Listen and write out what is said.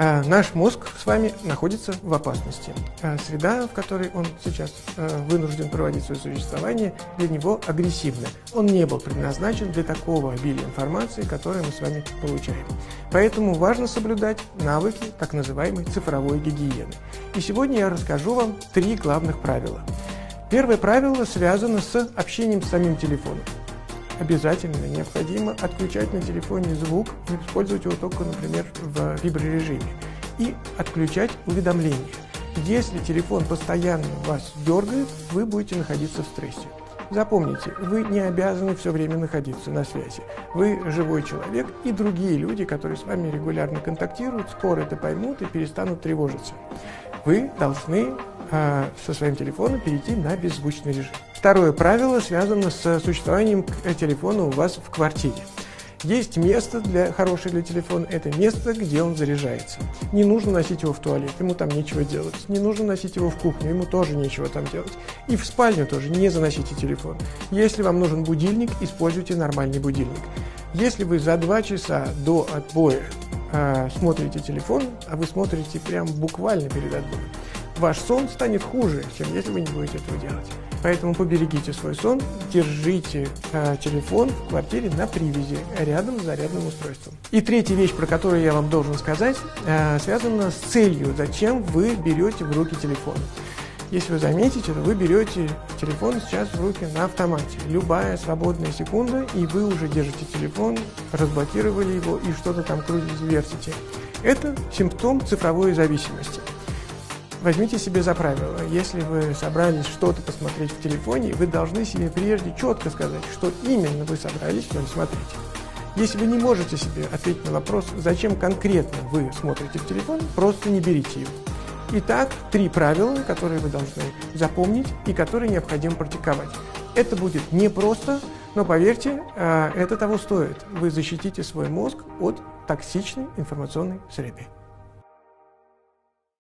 Наш мозг с вами находится в опасности. Среда, в которой он сейчас вынужден проводить свое существование, для него агрессивна. Он не был предназначен для такого обилия информации, которую мы с вами получаем. Поэтому важно соблюдать навыки так называемой цифровой гигиены. И сегодня я расскажу вам 3 главных правила. Первое правило связано с общением с самим телефоном. Обязательно необходимо отключать на телефоне звук, использовать его только, например, в виброрежиме, и отключать уведомления. Если телефон постоянно вас дергает, вы будете находиться в стрессе. Запомните, вы не обязаны все время находиться на связи. Вы живой человек, и другие люди, которые с вами регулярно контактируют, скоро это поймут и перестанут тревожиться. Вы должны со своим телефоном перейти на беззвучный режим. Второе правило связано с существованием телефона у вас в квартире. Есть место хорошее для телефона, это место, где он заряжается. Не нужно носить его в туалет, ему там нечего делать. Не нужно носить его в кухню, ему тоже нечего там делать. И в спальню тоже не заносите телефон. Если вам нужен будильник, используйте нормальный будильник. Если вы за 2 часа до отбоя смотрите телефон, а вы смотрите прям буквально перед отбоем, ваш сон станет хуже, чем если вы не будете этого делать. Поэтому поберегите свой сон, держите телефон в квартире на привязи, рядом с зарядным устройством. И третья вещь, про которую я вам должен сказать, связана с целью, зачем вы берете в руки телефон. Если вы заметите, то вы берете телефон сейчас в руки на автомате. Любая свободная секунда, и вы уже держите телефон, разблокировали его и что-то там крутите, вертите. Это симптом цифровой зависимости. Возьмите себе за правило, если вы собрались что-то посмотреть в телефоне, вы должны себе прежде четко сказать, что именно вы собрались в нем смотреть. Если вы не можете себе ответить на вопрос, зачем конкретно вы смотрите в телефон, просто не берите его. Итак, 3 правила, которые вы должны запомнить и которые необходимо практиковать. Это будет непросто, но поверьте, это того стоит. Вы защитите свой мозг от токсичной информационной среды.